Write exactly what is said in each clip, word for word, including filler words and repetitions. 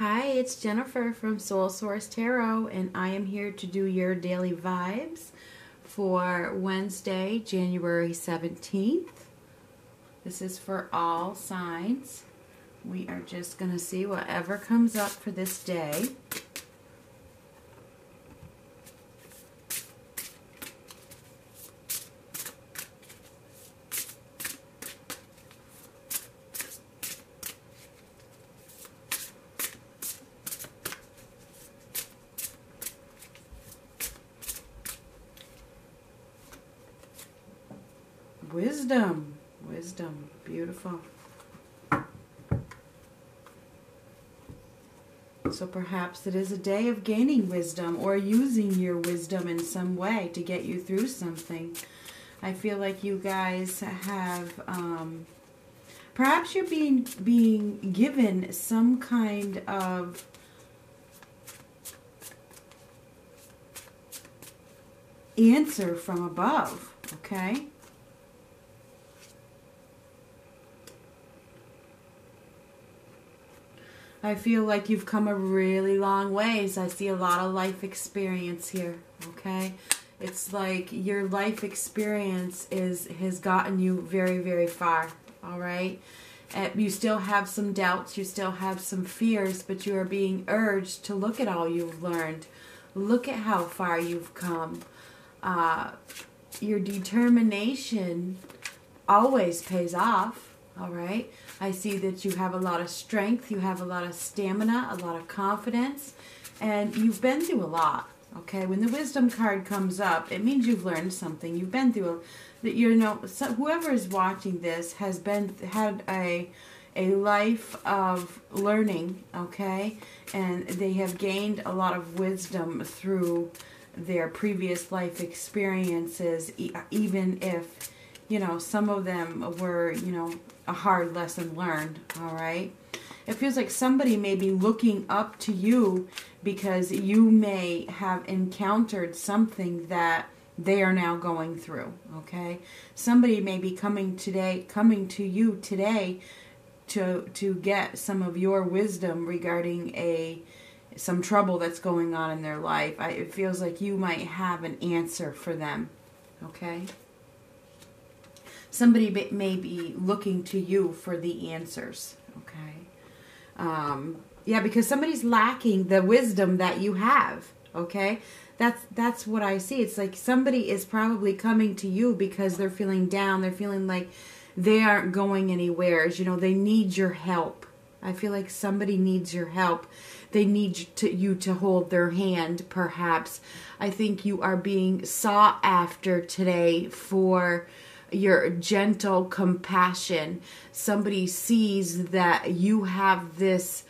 Hi, it's Jennifer from Soul Source Tarot, and I am here to do your daily vibes for Wednesday, January seventeenth. This is for all signs. We are just going to see whatever comes up for this day. Wisdom, wisdom, beautiful. So perhaps it is a day of gaining wisdom or using your wisdom in some way to get you through something. I feel like you guys have, um, perhaps you're being, being given some kind of answer from above, okay? I feel like you've come a really long ways. I see a lot of life experience here, okay? It's like your life experience is has gotten you very, very far, all right? And you still have some doubts. You still have some fears, but you are being urged to look at all you've learned. Look at how far you've come. Uh, your determination always pays off. All right, I see that you have a lot of strength, you have a lot of stamina, a lot of confidence, and you've been through a lot, okay? When the wisdom card comes up, it means you've learned something. You've been through, that you know, so whoever is watching this has been, had a, a life of learning, okay? And they have gained a lot of wisdom through their previous life experiences, even if, you know, some of them were, you know, a hard lesson learned, all right? It feels like somebody may be looking up to you because you may have encountered something that they are now going through, okay? Somebody may be coming today, coming to you today to to get some of your wisdom regarding a some trouble that's going on in their life. I, it feels like you might have an answer for them, okay? Somebody may be looking to you for the answers, okay? Um, yeah, because somebody's lacking the wisdom that you have, okay? That's, that's what I see. It's like somebody is probably coming to you because they're feeling down. They're feeling like they aren't going anywhere. You know, they need your help. I feel like somebody needs your help. They need to, you to hold their hand, perhaps. I think you are being sought after today for your gentle compassion. Somebody sees that you have this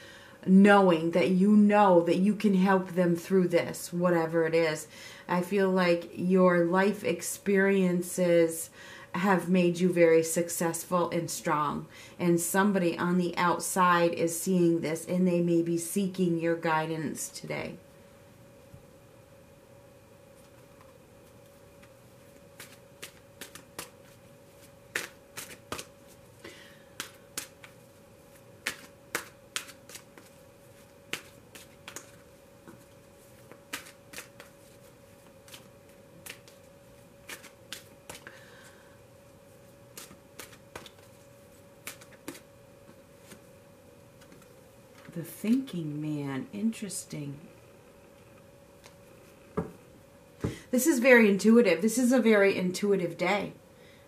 knowing, that you know that you can help them through this, whatever it is. I feel like your life experiences have made you very successful and strong. And somebody on the outside is seeing this, and they may be seeking your guidance today. The thinking man, interesting. This is very intuitive. This is a very intuitive day,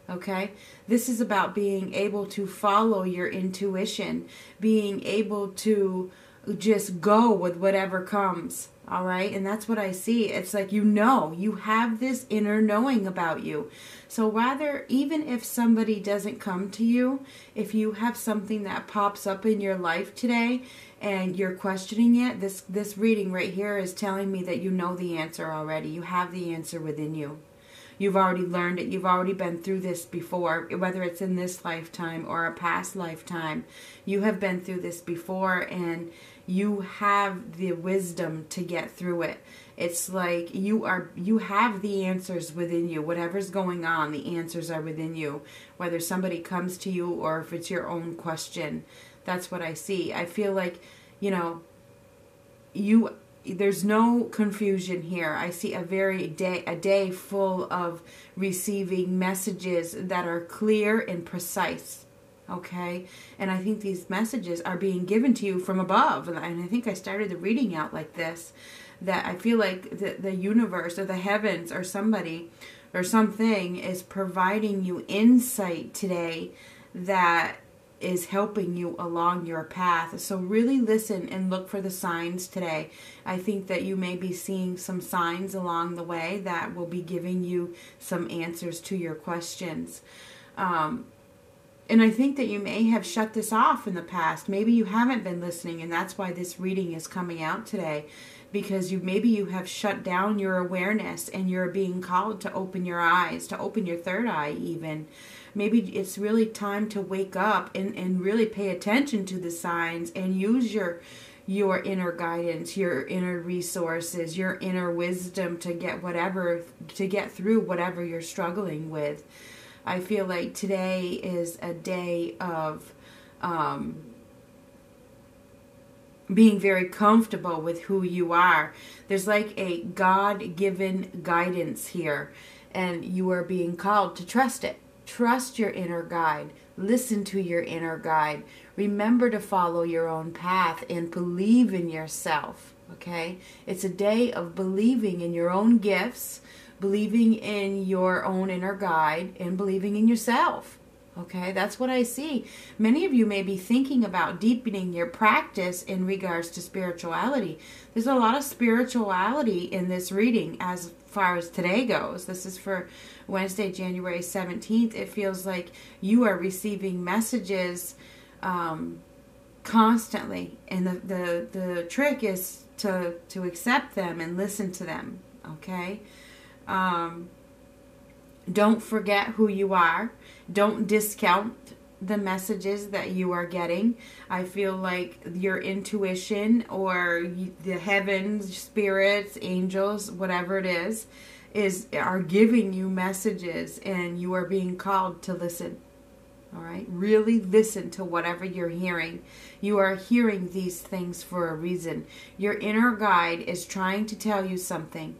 okay? This is about being able to follow your intuition, being able to just go with whatever comes, all right? And that's what I see. It's like you know, you have this inner knowing about you. So rather, even if somebody doesn't come to you, if you have something that pops up in your life today and you're questioning it, this, this reading right here is telling me that you know the answer already. You have the answer within you. You've already learned it. You've already been through this before, whether it's in this lifetime or a past lifetime. You have been through this before, and you have the wisdom to get through it. It's like you are, you have the answers within you. Whatever's going on, the answers are within you. Whether somebody comes to you or if it's your own question, that's what I see. I feel like, you know, you, there's no confusion here. I see a very day, a day full of receiving messages that are clear and precise. Okay, and I think these messages are being given to you from above. And I think I started the reading out like this, that I feel like the, the universe or the heavens or somebody or something is providing you insight today that is helping you along your path. So really listen and look for the signs today. I think that you may be seeing some signs along the way that will be giving you some answers to your questions. Um, And I think that you may have shut this off in the past. Maybe you haven't been listening, and that's why this reading is coming out today. Because you maybe you have shut down your awareness, and you're being called to open your eyes, to open your third eye even. Maybe it's really time to wake up and, and really pay attention to the signs and use your, your inner guidance, your inner resources, your inner wisdom to get whatever, to get through whatever you're struggling with. I feel like today is a day of um, being very comfortable with who you are. There's like a God-given guidance here, and you are being called to trust it. Trust your inner guide. Listen to your inner guide. Remember to follow your own path and believe in yourself, okay? It's a day of believing in your own gifts, believing in your own inner guide, and believing in yourself. Okay, that's what I see. Many of you may be thinking about deepening your practice in regards to spirituality. There's a lot of spirituality in this reading as far as today goes. This is for Wednesday, January seventeenth. It feels like you are receiving messages um, constantly, and the, the, the trick is to, to accept them and listen to them. Okay? Um, don't forget who you are. Don't discount the messages that you are getting. I feel like your intuition or the heavens, spirits, angels, whatever it is, is are giving you messages, and you are being called to listen. All right? Really listen to whatever you're hearing. You are hearing these things for a reason. Your inner guide is trying to tell you something.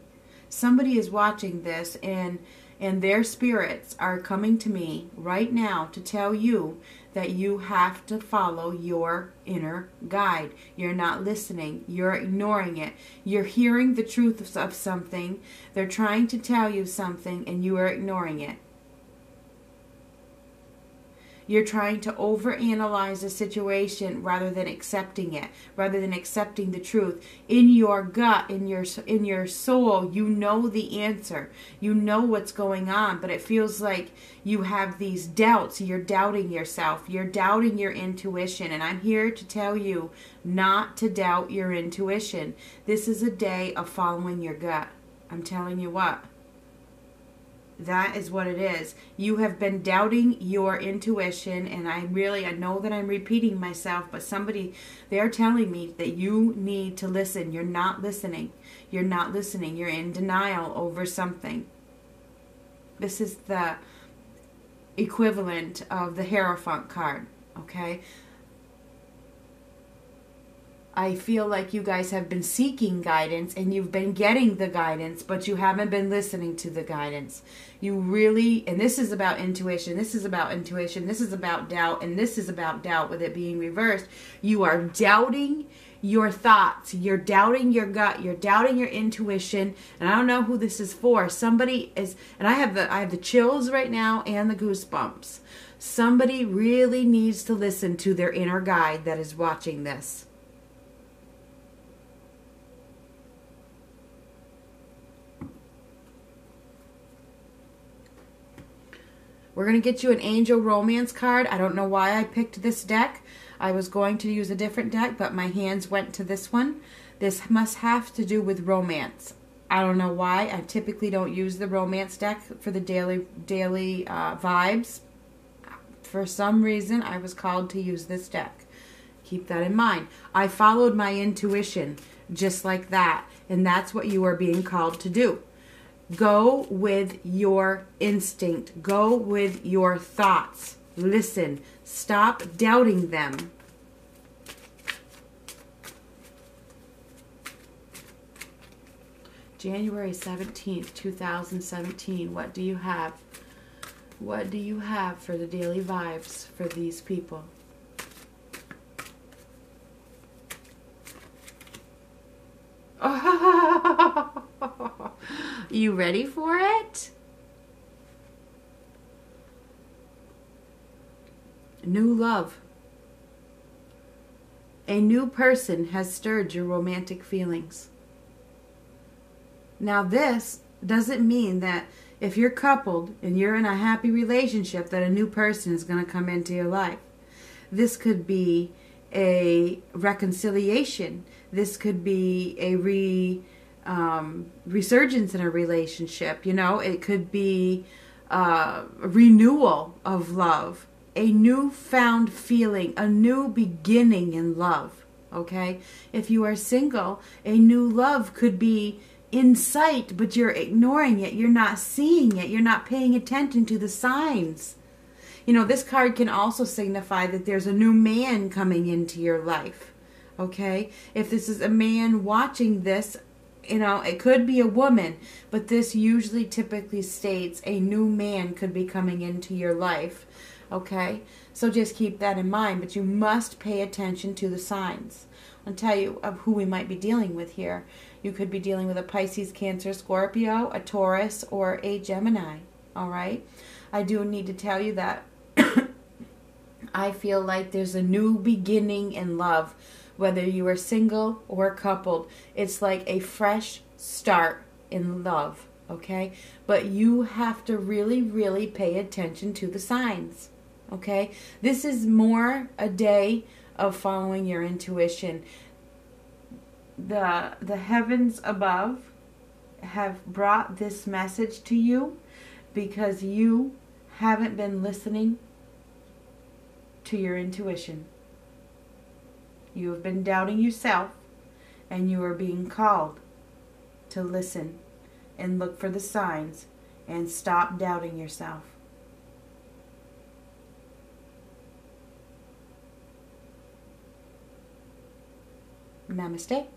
Somebody is watching this, and and their spirits are coming to me right now to tell you that you have to follow your inner guide. You're not listening. You're ignoring it. You're hearing the truth of something. They're trying to tell you something, and you are ignoring it. You're trying to overanalyze a situation rather than accepting it, rather than accepting the truth. In your gut, in your in your soul, you know the answer. You know what's going on, but it feels like you have these doubts. You're doubting yourself. You're doubting your intuition, and I'm here to tell you not to doubt your intuition. This is a day of following your gut. I'm telling you what. That is what it is. You have been doubting your intuition, and I really, I know that I'm repeating myself, but somebody, they're telling me that you need to listen. You're not listening. You're not listening. You're in denial over something. This is the equivalent of the Hierophant card, okay? I feel like you guys have been seeking guidance, and you've been getting the guidance, but you haven't been listening to the guidance. You really, and this is about intuition, this is about intuition, this is about doubt, and this is about doubt with it being reversed. You are doubting your thoughts. You're doubting your gut. You're doubting your intuition. And I don't know who this is for. Somebody is, and I have the, I have the chills right now and the goosebumps. Somebody really needs to listen to their inner guide that is watching this. We're going to get you an Angel Romance card. I don't know why I picked this deck. I was going to use a different deck, but my hands went to this one. This must have to do with romance. I don't know why. I typically don't use the romance deck for the daily daily uh, vibes. For some reason, I was called to use this deck. Keep that in mind. I followed my intuition just like that, and that's what you are being called to do. Go with your instinct. Go with your thoughts. Listen. Stop doubting them. January seventeenth, two thousand seventeen. What do you have? What do you have for the daily vibes for these people? Oh, you ready for it? New love. A new person has stirred your romantic feelings. Now this doesn't mean that if you're coupled and you're in a happy relationship that a new person is going to come into your life. This could be a reconciliation. This could be a re, um, resurgence in a relationship. You know, it could be uh, a renewal of love. A newfound feeling, a new beginning in love, okay? If you are single, a new love could be in sight, but you're ignoring it. You're not seeing it. You're not paying attention to the signs. You know, this card can also signify that there's a new man coming into your life, okay? If this is a man watching this, you know, it could be a woman, but this usually typically states a new man could be coming into your life. Okay, so just keep that in mind, but you must pay attention to the signs. I'll tell you of who we might be dealing with here. You could be dealing with a Pisces, Cancer, Scorpio, a Taurus, or a Gemini, all right? I do need to tell you that I feel like there's a new beginning in love, whether you are single or coupled. It's like a fresh start in love, okay? But you have to really, really pay attention to the signs. Okay, this is more a day of following your intuition. The, the heavens above have brought this message to you because you haven't been listening to your intuition. You have been doubting yourself, and you are being called to listen and look for the signs and stop doubting yourself. Namaste.